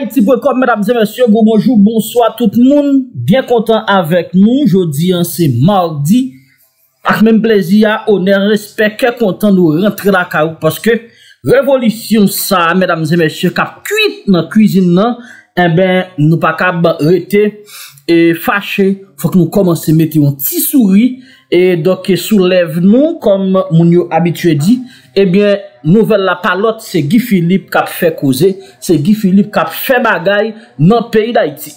Haïti.com, mesdames et messieurs, bonjour, bonsoir tout le monde. Bien content avec nous. Jeudi, c'est mardi. Avec même plaisir, honneur, respect, content de rentrer la caillou parce que révolution ça, mesdames et messieurs, cap cuite dans la cuisine, non? Eh ben, nous pas capable arrêter et fâché. Faut que nous commençons à mettre un petit sourire et donc soulève nous comme mon habitué dit. Eh bien, nouvelle la palote, c'est Guy Philippe qui a fait causer, c'est Guy Philippe qui a fait bagaille dans le pays d'Haïti.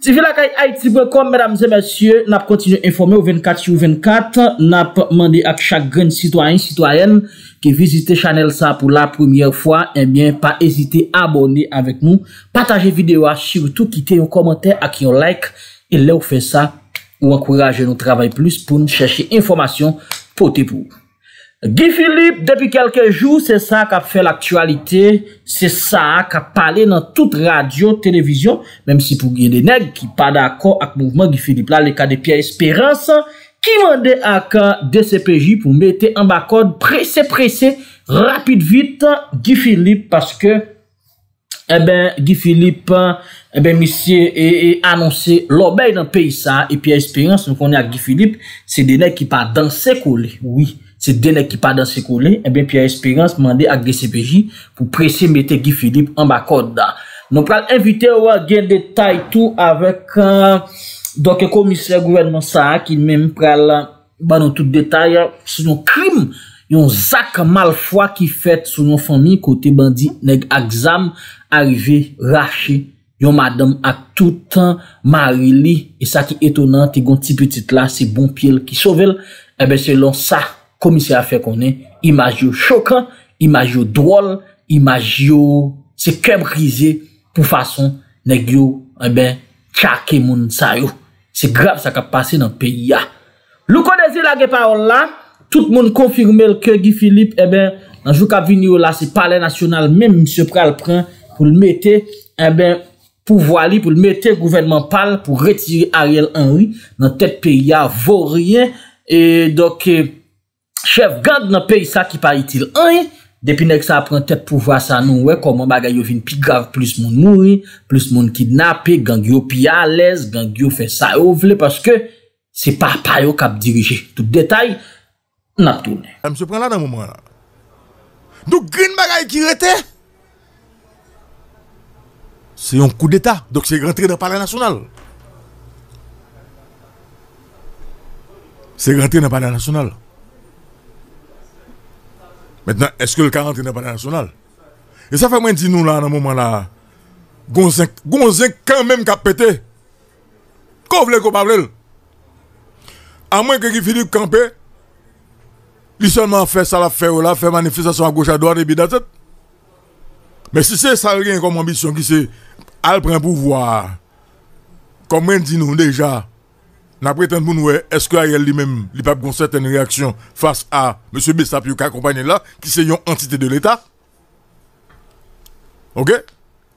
Si vous voulez Haïti.com, mesdames et messieurs, nous continuons à informer au 24 sur 24. Nous avons demandé à chaque grand citoyen, citoyenne qui visite Chanel ça pour la première fois, eh bien, pas hésiter à abonner avec nous, partager vidéo, surtout quitter un commentaire et un like. Et là, vous faites ça, ou encouragez nous travailler plus pour nous chercher information pour vous. Guy Philippe, depuis quelques jours, c'est ça qui a fait l'actualité, c'est ça qui a parlé dans toute radio, télévision, même si pour des nègres qui pas d'accord avec le mouvement Guy Philippe, là, le cas de Pierre Espérance, qui demandait à DCPJ pour mettre en bas code, pressé, rapide, vite, Guy Philippe, parce que, eh ben, Guy Philippe, eh ben, monsieur, et annoncé l'obéi dans le pays, ça, et Pierre Espérance, nous connaissons Guy Philippe, c'est des nègres qui pas danser collé, oui. C'est des nègres qui pas dans ses collés, eh bien, Pierre Espérance demandé à DCPJ pour presser mettre Guy Philippe en bas code. Nous allons inviter à un détail tout avec, donc, le commissaire gouvernement ça, qui même pral, bah, dans tout détail, sur un crime, un sac malfoi qui fait sur nos familles, côté bandit, nègre, exam, arrivé, raché, yon madame, à tout temps, Marie-Li, et ça qui est étonnant, t'es gon petit là, c'est bon pied qui sauve, eh bien, selon ça, commissaire a fait qu'on est, image choquant, image drôle, image c'est que brisé, pour façon, nèg yo, eh ben, tchake moun sa yo. C'est grave ça qui a passé dans le pays, ya. Lou connaissez la parole là, tout le monde confirme que Guy Philippe, eh ben, dans le jour qu'a venu là, c'est palais national, même monsieur pral prend, pour le mettre, eh ben, pour voir pour le mettre, gouvernement pal, pour retirer Ariel Henry, dans tête pays, ya, vaurien, et donc, chef gang dans pays ça qui pas utile hein depuis nèg ça prend tête pour voir ça nous ouais comment bagay yo vinn plus grave plus moun mouri plus moun kidnappé gang yo pi à l'aise gang yo fait ça yo vle parce que c'est papa yo k'ap diriger tout détail n'a tourné me se prend là dans moment là donc green bagay qui rete c'est un coup d'état donc c'est rentré dans palais national Maintenant, est-ce que le 40 n'est pas national? Et ça fait moins dire nous là, dans moment là, Gonzin quand même qui a pété. Qu'on voulait qu'on parle. À moins que Guy Philippe Campé, lui seulement fait ça, la fait ou là, fait manifestation à gauche, à droite, et puis dans tête. Mais si c'est ça rien comme ambition qui c'est, elle prend pouvoir. Comme moins dit nous déjà, n'a prétendu pour nous, est-ce que Ariel lui-même, il n'a pas une certaine réaction face à M. Bessapio qui accompagne là, qui c'est une entité de l'État? Ok?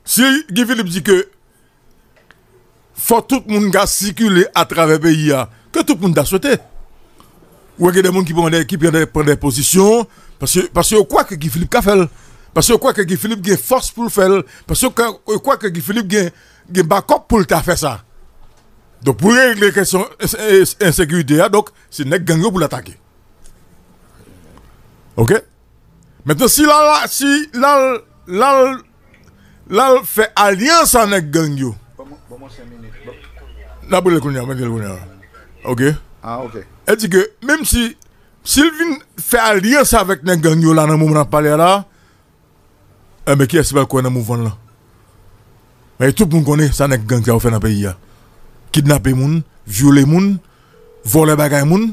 Si Guy Philippe dit que faut tout le monde circuler à travers le pays, que tout le monde a souhaité. Ou il y a des gens qui prennent des positions, parce que quoi que Guy Philippe a fait, parce que quoi que Guy Philippe a une force pour le faire, parce que quoi que Guy Philippe a un backup pour le faire ça. Donc, pour régler les questions d'insécurité, c'est les gangs pour l'attaquer. Ok? Maintenant, si là, fait alliance avec les gangs, là, pour les gangs, ok? Ah, ok. Elle dit que, même si Sylvine fait alliance avec les gangs, là, dans le moment où on parle là, mais qui est-ce qu'on a mouvement là? Mais tout le monde connaît ça, les gangs qui ont fait dans le pays. Kidnapper moun, violer moun, voler bagay moun,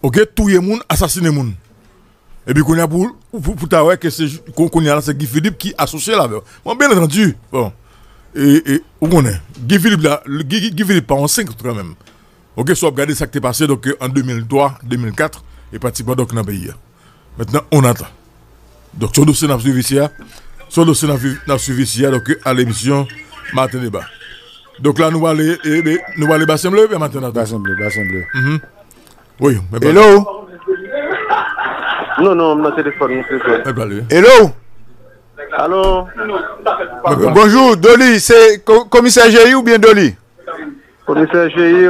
ok, tuer moun, assassiner moun. Et puis qu'on y a pour t'avoir que c'est qu'on y a là, c'est Guy Philippe qui associé là. Bon, bien entendu, bon. Et où on est? Guy Philippe là, Guy Philippe pas en 5 quand même. Ok, soit regarder ça qui est passé donc en 2003, 2004 et pratiquement donc dans le pays. Maintenant on attend. Donc sur le dossier n'a pas suivi ici, sur le dossier n'a pas suivi ici donc à l'émission Matin Débat. Donc là, nous allons aller Bassin Bleu, bien maintenant. Bassin Bleu. Oui, mais hello? Non, mon téléphone, mon téléphone. Hello? Allô? Bonjour, Dolly, c'est commissaire Géry ou bien Dolly? Commissaire Géry.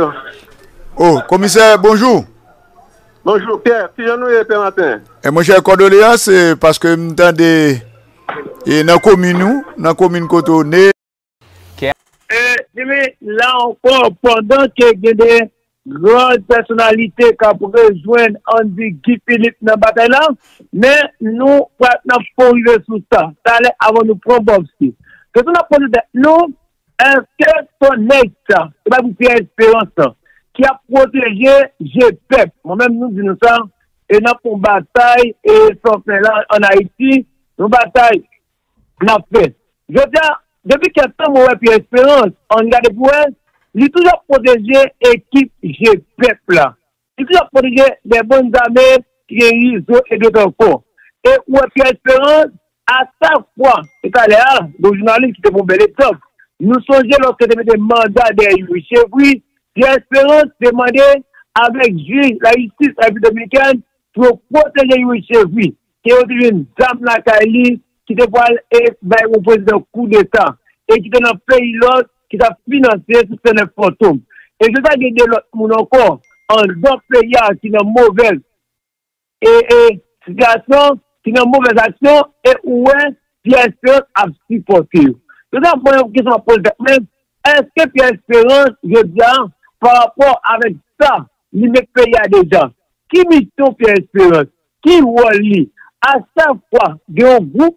Oh, commissaire, bonjour. Bonjour, Pierre. Puis j'en ai matin. Et mon cher Cordoléa, c'est parce que dans des... Et dans la commune, cotonné. Mais là encore, pendant que des grandes personnalités qui ont rejoint Andy Guy Philippe dans la bataille là, mais nous, maintenant, il faut arriver sous ça. Ça allait avant nous prendre Bobski. Que nous avons posé nous, est-ce que ton ex, c'est pas vous Pierre Espérance, qui a protégé GPEP, moi-même, nous disons ça, et nous avons une bataille, et sauf là, en Haïti, nous bataille, nous avons fait. Je veux dire, depuis quelques temps, moi, Pierre Espérance, on regarde pour elle, il a toujours protégé l'équipe GPEP là. Il a toujours protégé les bonnes armées, Kéizo et d'autres corps. Et moi, Pierre Espérance, à chaque fois, et quand là, nos journalistes qui étaient pour bel époque, nous songeons lorsque nous avons des mandats derrière lui. Chez lui, Pierre Espérance demandait avec juge, la justice la République dominicaine, pour protéger lui chez lui. Qui est une dame la Cali, qui te voit et au président coup d'État. Et qui est dans le pays l'autre, qui t'a financé sur ce fantôme. Et je t'ai dit l'autre monde encore, en d'autres pays qui est dans mauvaise situation, qui est dans mauvaise action, et où est Pierre Espérance à supporter. Je t'ai posé une question à poser même. Est-ce que Pierre Espérance, je dis, par rapport avec ça, il met pays à des gens? Qui mission Pierre Espérance? Qui voit à chaque fois, il y a un groupe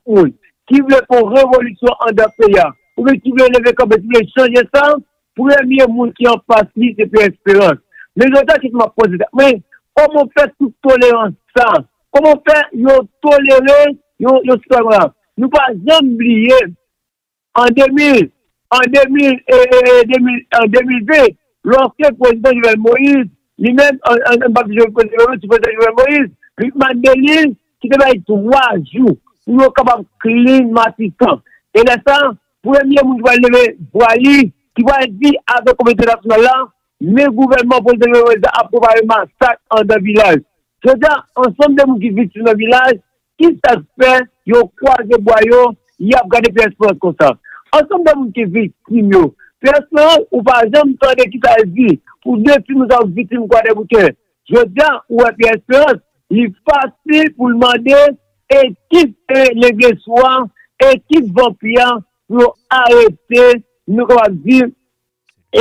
qui veut pour révolution en pays, ou qui veut lever comme tu veux changer ça, premier monde qui en passe, c'est Pierre Espérance. Mais le temps qui m'a posé, mais comment faire toute tolérance ça? Comment faire tolérer le citoyen? Nous ne pouvons pas oublier, en 2020, lorsque le président Jovenel Moïse, lui-même, Luc Mandeli, qui devait être 3 jours, nous sommes capables de climatiquer. Et là, ça, premier monde qui va lever voile, qui va dire avec la communauté nationale, le gouvernement pour le approuver un massacre dans le village. C'est-à-dire, ensemble de gens qui vivent dans le village, qui ça se fait, ils ont croisé boyaux, ils ont gardé Pierre Espérance comme ça. Ensemble de gens qui vivent, Pierre Espérance, ou par exemple, tant de qui ça dit, pour deux filles, nous avons victimes quoi des bouquins. Je veux dire, ou Pierre Espérance, il est facile pour demander équipe les soins, équipe vampire pour arrêter, nous allons dire, et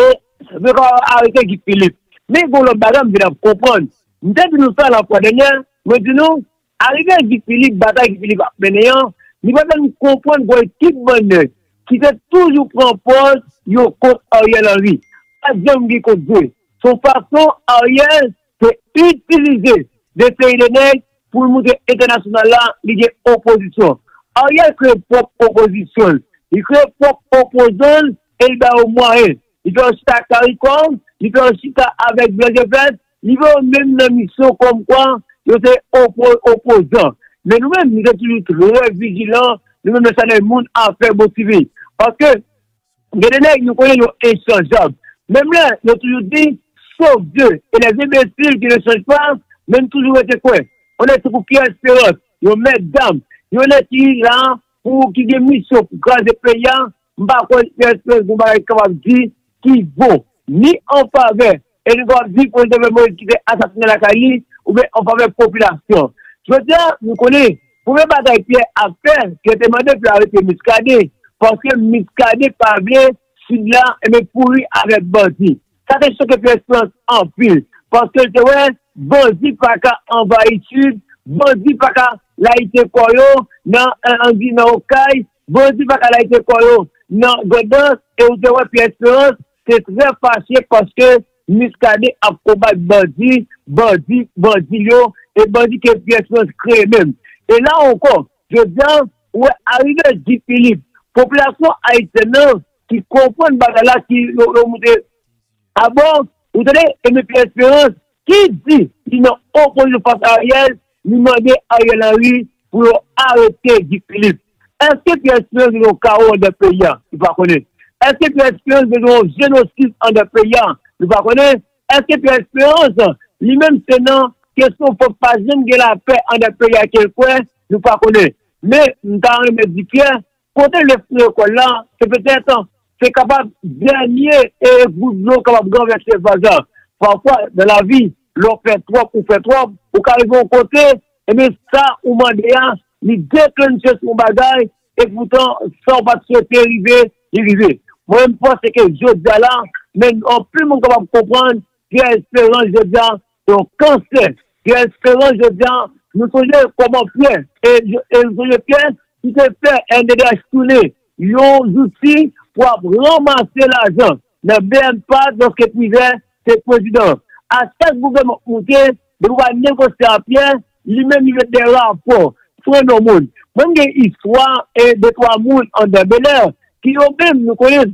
nous allons arrêter Guy Philippe. Mais pour le bagage, vous allez comprendre. Nous avons fait la fois dernière, nous disons, arriver à Guy Philippe, bataille Guy Philippe à Pénéan, nous allons comprendre pour l'équipe bonne qui s'est toujours propose, il y a contre Ariel Henry. Pas de contre son façon, Ariel, c'est utiliser de ces élèves pour le monde international là, il y a opposition. Ariel crée propre opposition. Il crée propre opposition et il va au moyen. Il fait un chita à CARICOM, il fait un chita avec Blanc-Jefferson, il va même dans la mission comme quoi, il est opposant. Mais nous-mêmes, nous sommes toujours très vigilants, nous-mêmes, nous sommes le monde à faire motiver. Parce que, les élèves, nous connaissons échangeables. Même là, nous avons toujours dit, sauf Dieu et les imbéciles qui ne changent pas, même toujours été quoi? On est pour Pierre Espérance, on met dame, on est là pour qu'il y ait mission pour grâce des payants, on va qu'on Pierre Espérance, on va être capable de dire qui vaut, ni en faveur, et nous va dire qu'on devait mourir qui est assassiné la Cali, ou bien en faveur de la population. Je veux dire, nous connaissons, pour les batailles Pierre à faire, qui a demandé pour arrêter Miscadé, parce que Miscadé par bien, celui-là, il est pourri avec bandit. Ça, c'est ce que Pierre Espérance en pile, parce que c'est vrai, bandit pas qu'à envahir sud, bandit pas qu'à laïté koyo, non, on dit non, Okaï, bandit pas qu'à laïté koyo, non, Godos, et vous devez Pierre Espérance, c'est très fâché parce que Miscadé a combattu bandit yo, et bandit que Pierre Espérance crée même. Et là encore, je dis, ouais, arrivé Guy Philippe, population haïtienne, qui comprend bagala, qui, ah bon, vous savez, et Pierre Espérance, qui dit qu'il n'a opposé face à Ariel, lui demandait à Ariel Henry pour arrêter Guy Philippe. Est-ce que Pierre Espérance est un chaos de pays? Il ne va pas connaître. Est-ce que Pierre Espérance est un génocide en de pays? Il ne va pas connaître. Est-ce que Pierre Espérance, lui-même, c'est non, question pour pas jamais la paix en de pays à quelqu'un? Il ne va pas connaître. Mais, nous avons dit Pierre, côté le col là, c'est peut-être, c'est capable, dernier, et vous êtes capable de renverser bazar. Parfois, dans la vie, l'on fait trop, ou fait trop, ou carrément au côté, et bien, ça, ou mandéa, ni déclencher son bagage, et pourtant, sans pas se faire arriver, arriver. Moi, je pense que je dis là, mais en plus, on est capable de comprendre, Pierre Espérance, je dis là, c'est un cancer. Pierre Espérance, je dis là, nous sommes comment Pierre, et nous sommes Pierre, qui se fait un dégât tourné. Ils ont des outils pour ramasser l'argent. Ne bien pas dans ce qui est c'est président. À chaque gouvernement, on doit négocier à Pierre, lui-même, il veut des rapports. Soin au monde. Même une histoire et de trois moules en débelleur, qui ont même, nous connaissons,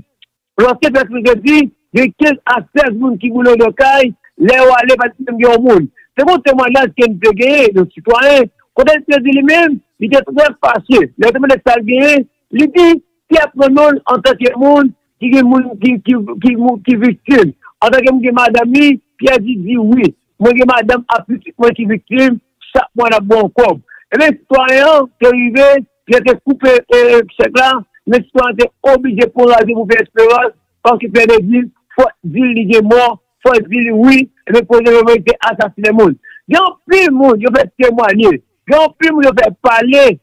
lorsque je dis, il y a 15 à 16 moules qui voulaient le caille, les ou aller partir au monde. C'est mon témoignage qui nous a gagné, nos citoyens. Quand il se dit lui-même, il est très fâché. Le témoin de Salgué, il dit, qui apprend nous en tant que monde, qui est victime. En tant que madame, Pierre dit oui. Moi, madame, a plus qui victime, chaque mois, a bon corps. Et les citoyens qui arrivaient, qui étaient coupés, les citoyens étaient obligés pour la vie pour faire espérance, parce qu'ils faisaient des îles, il faut dire qu'il est mort, il faut dire oui, et les policiers étaient assassinés. Il y a plus de monde qui fait témoigner, il y a plus de monde qui fait parler,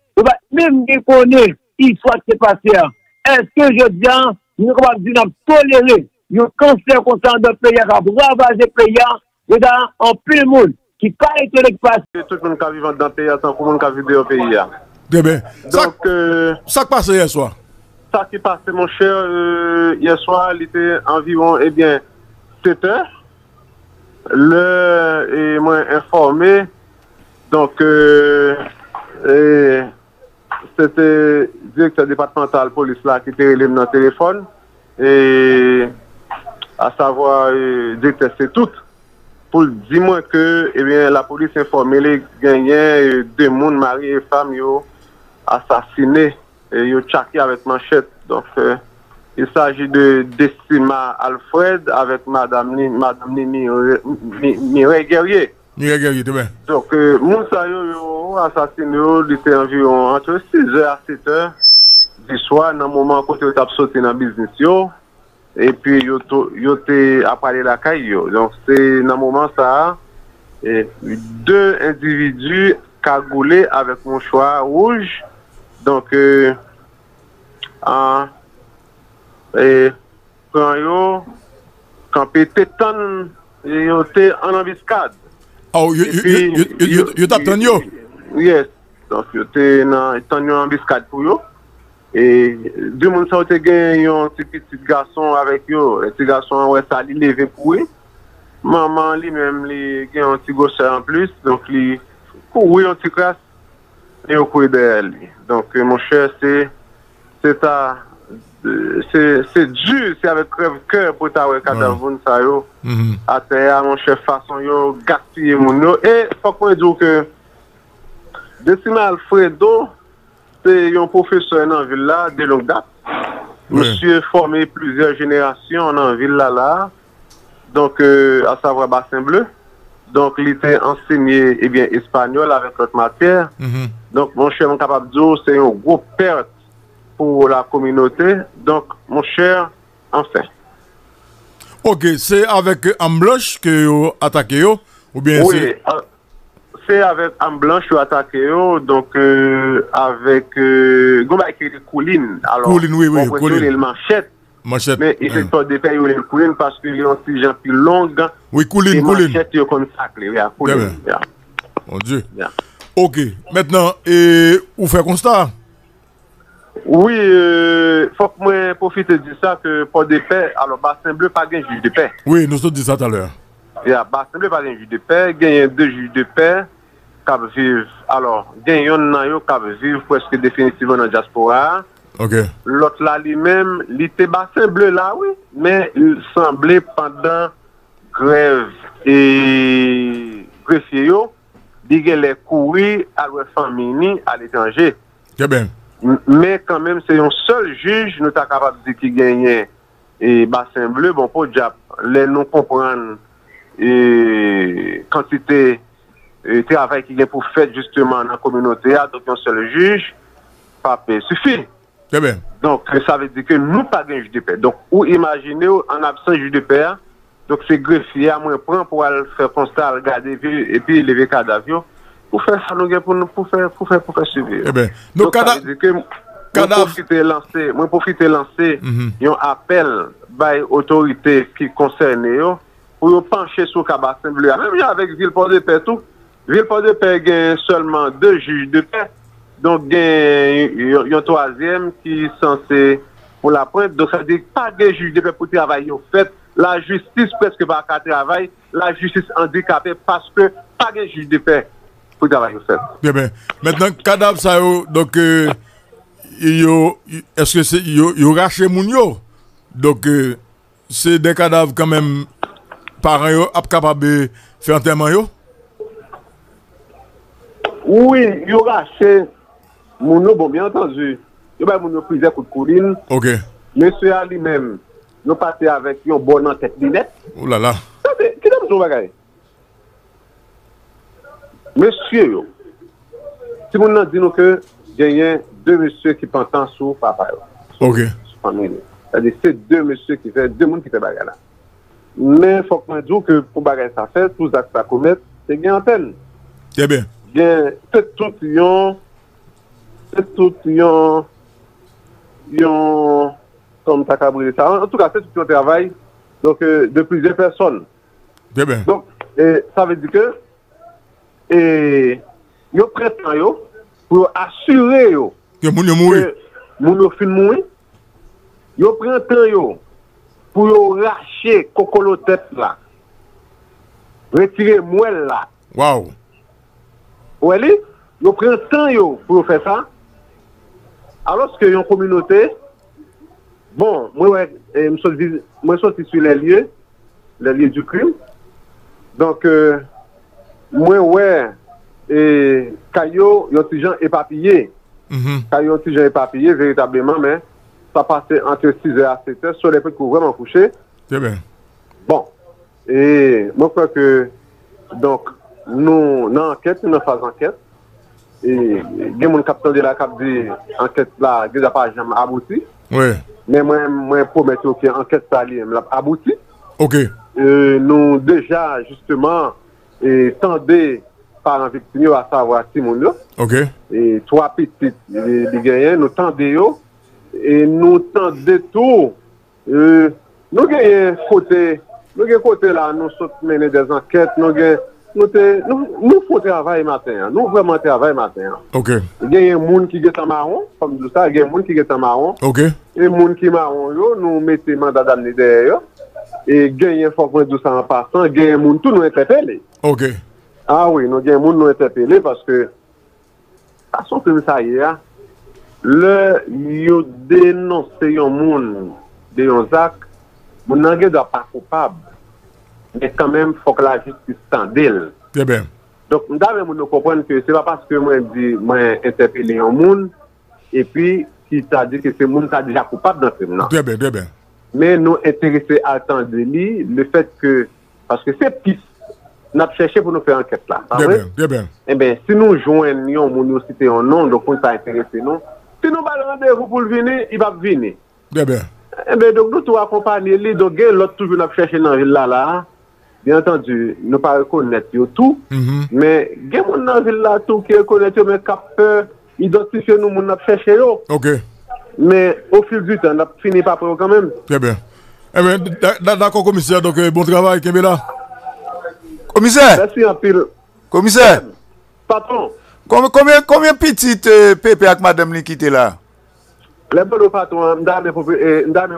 même qui connaît l'histoire qui s'est passée. Est-ce que je dis, nous sommes capables de tolérer le cancer constant de pays, à ravager le pays, il y a en plus de monde. Qui paye tout le passe. Tout le monde qui vit dans le pays, tout le monde qui vit dans le pays. Très bien. Donc, ça qui passe hier soir? Ça qui passe, mon cher, hier soir, il était environ, eh bien, 7 heures. Et moi, informé. Donc, c'était le directeur départemental police là qui était dans le téléphone. Et, à savoir, directeur, c'est tout. Pour dire moi que eh bien, la police informée gagnait 2 personnes, mari et femme, assassinés et tchaqués avec manchette. Donc, il s'agit de Destima Alfred avec Mireille Guerrier. Mireille Guerrier, c'est bien. Donc, Moussaïo assassiné, il était environ entre 6h à 7h du soir, dans le moment où il était sorti dans le business. Et puis, il était à parler la caille. Donc, c'est dans le moment ça, et 2 individus cagoulés avec mon choix rouge. Donc, quand ils étaient en embuscade. Oh, ils t'attendent? Oui, donc ils étaient en embuscade pour eux. Et deux mondes ont gagné un petit garçon avec eux. Le petit garçon, ouais, ça a levé pour eux. Maman, lui-même, il a un petit gauche en plus. Donc, il couru un petit classe et au couru derrière lui. Donc, mon cher, c'est dur, c'est avec cœur pour ta cadavre, ça yo. À terre, mon cher, façon, yo, gaspiller mon yo. Et, faut qu'on dise que, Destina Alfredo, c'est un professeur dans la ville là, de longue date. Monsieur formé plusieurs générations dans la ville là. Donc, à savoir Bassin Bleu. Donc, il était enseigné eh bien, espagnol avec notre matière. Donc, mon cher, mon capable de dire, c'est une grosse perte pour la communauté. Donc, mon cher, enfin. Ok, c'est avec Am Blanche que vous attaquez ou bien c'est... C'est avec Am Blanche ou attaqué, donc avec Gomba qui est Couline. Alors, Couline, oui, Couline. Les manchettes. Manchette. Mais il fait pas de payer les Couline parce qu'il est aussi gens plus longs. Oui, Couline, Couline. Manchette, il est comme ça. Couline. Mon Dieu. Yeah. Ok. Maintenant, vous faites constat? Oui, il faut que moi profite de ça que pour de paix, alors Bassin Bleu, pas de juge de paix. Oui, nous sommes dit ça tout à l'heure. Il y a Bassin Bleu, pas de juge de paix. Il y a 2 juges de paix. Vivre. Alors, il y en a qui vivent presque définitivement dans la diaspora. L'autre là, lui-même, il était Bassin Bleu là, oui, mais il semblait pendant grève et greffier, il a couru à la famille, à l'étranger. Mais quand même, c'est un seul juge, nous sommes capables de dire qu'il gagnait et Bassin Bleu, bon, pour les non comprendre quantité. Le travail qui est pour faire justement dans la communauté, donc un seul juge, pas suffit. Très bien. Donc, ça veut dire que nous pas de juge de paix. Donc, ou imaginez, en absence de juge de paix, donc c'est greffier à moins prendre pour aller faire constat, regarder et puis lever cadavre. Pour faire ça, nous pour faire suivre. Eh bien, donc, ça veut dire que moi profiter lancer un appel by autorité qui concerne pour pencher sur le Bassin Bleu. Même avec Ville-Pòt-de-Paix tout. Ville-Pòt-de-Paix gagne seulement 2 juges de paix. Donc il y a un troisième qui est censé pour la pointe. Donc ça veut dire pas de juge de paix pour travailler au fait. La justice presque pas qu'à travailler, la justice handicapée parce que pas de juge de paix pour travailler au fait. Bien bien. Maintenant cadavre ça donc est-ce que c'est yo raché moun yo? Donc c'est des cadavres quand même parents yo capable faire enterrement yo? Oui, yo raché moun yo, bon bien entendu. Yo ba moun yo prise coup de couline. OK. Monsieur a lui-même nous partons avec une bonne en tête net. Oh là là. Qui est-ce que vous avez? Monsieur yo. Si vous nous dites que j'ai 2 messieurs qui pentent sur papa. OK. C'est-à-dire que c'est 2 messieurs qui font, 2 monde qui fait bagarre là. Mais il faut que je dise que pour bagarre ça fait, tous les actes ça commettre, c'est bien en peine. Très bien. Bien, c'est tout comme ça ça. En tout cas, c'est tout un travail donc, de plusieurs personnes. Très bien. Donc, ça veut dire que ils prétendent pour assurer que moun fin mouri, yo pren tan yo pour yo racher kokolo tête là, retirer moelle là. Waouh. Ouais li, yo pren tan yo pour faire ça. Alors que yon communauté, bon, moi je sorti sur les lieux du crime. Donc moi ouais et Kayo, yon ti jan épapillé. Kayo, yon ti jan épapillé, véritablement, mais ça passait entre 6h et 7h, sur les petits coups vraiment couchés. Très bien. Bon, et moi, je crois que, donc, nous, dans l'enquête, nous faisons enquête. Et il y a mon capitaine de la cap dit, enquête là, déjà pas jamais abouti. Oui. Mais moi, je promets que l'enquête là, elle a abouti. OK. Nous, déjà, justement, tendez par un victime à savoir si mon là. OK. Et 3 petites les gagnants, nous tendez et nous tendez tout. Nous gagnons côté, là, nous sommes menés des enquêtes, nous faut travailler matin, nous vraiment travailler matin. OK. Il y a un monde qui est en marron, comme tout ça, il y a un monde qui est en marron. OK. Et monde qui marron yo, nous mettez mandat d'amener derrière et gagnons fortement tout ça en passant, gagnons monde tout nous interpeller. OK. Ah oui, nous avons nous interpellé parce que, à son crime, ça y est, le yo dénoncé un monde de yon zak, mon n'angue doit pas coupable. Mais quand même, il faut que la justice tende. Très bien. Donc, nous devons comprendre que ce n'est pas parce que moi, je interpellé un monde, et puis, qui t'a dit que ce monde est déjà coupable dans ce moment. Très bien, très bien. Mais nous intéressés à attendre le fait que, parce que c'est piste. Nous avons cherché pour nous faire enquête là. Bien, bien. Eh bien, si nous joignons mon cité en nom, donc on s'intéresse non. Si nous avons rendez-vous pour le venir, il va venir. Bien, bien. Eh bien, donc nous tout accompagner les donc l'autre toujours nous chercher dans la ville là. Bien entendu, nous pas reconnaître tout, mais il y a mon dans la ville là tout qui reconnaît mais qui a peur identifier nous mon chercher yo. OK. Mais au fil du temps, on a fini par prendre quand même. Très bien. Eh bien, d'accord commissaire, donc bon travail Kembela. Commissaire. Merci en pile. Commissaire. Patron. Combien petites pépé avec madame li quitté là? Les bonnes patrons, madame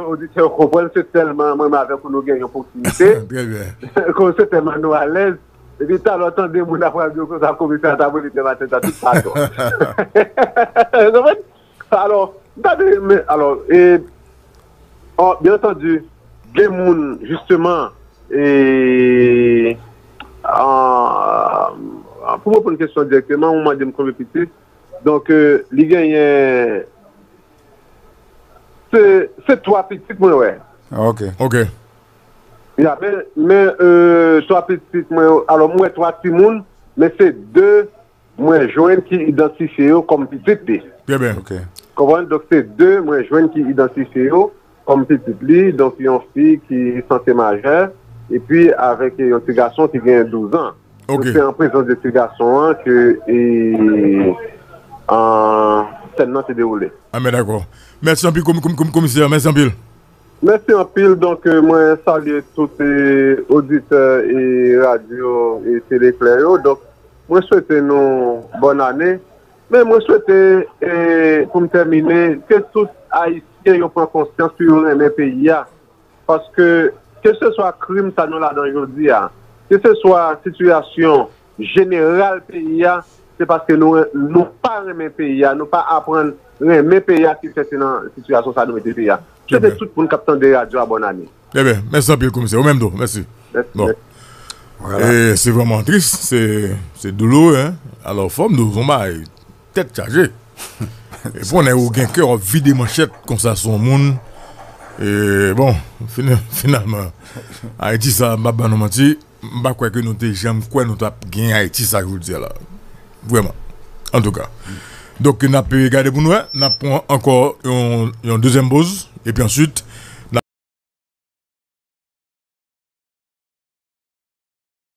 auditeurs comprennent, c'est tellement moi avec nous gagner en proximité. Très bien. Comme c'est tellement nous à l'aise. Et puis t'as l'entendé mon affaire de ça commissaire à tabou de matin à tout patron. Alors bien entendu, des moun justement et pour répondre à une question directement, on m'a dit qu'on répétait. Donc, il y a. C'est 3 petites, moi, ouais. OK. OK. Mais 3 petites, moi, alors, moi, 3 petits mounes, mais c'est 2 moins jeunes qui identifient comme petites. Bien, bien. Ok. Comment, donc c'est deux, moi, jeunes qui identifient comme petite fille, donc une fille qui est censée majeure, et puis avec un petit garçon qui vient 12 ans. Ok. C'est en présence de ce garçon que tellement c'est déroulé. Ah, mais d'accord. Merci en pile, commissaire. Merci en pile. Merci en pile. Donc, moi, saluer tous les auditeurs et radio et téléclairs. Donc, moi, souhaite une bonne année. Mais moi, souhaite, pour terminer, que tous Haïtiens prennent conscience sur le pays. Parce que ce soit crime, ça nous l'a dans aujourd'hui. Que ce soit situation générale pays, c'est parce que nous n'avons pas remis pays, nous pas apprendre remis pays qui fait dans la situation ça nous pays. C'était tout pour nous capter des radios à bonne année. Eh bien, merci un peu, commissaire. Au même dos, merci. Bon. Voilà. C'est vraiment triste, c'est douloureux. Hein? Alors, forme de combat, tête chargée. Et pour on a aucun cœur, on vide des manchettes comme ça, son monde. Et bon, finalement, Haïti, ça m'a pas menti. Je ne crois que nous avons gagné Haïti, ça je vous le dis là. Vraiment. En tout cas. Donc, nous avons regardé pour nous. Nous avons encore une deuxième pause. Et puis ensuite,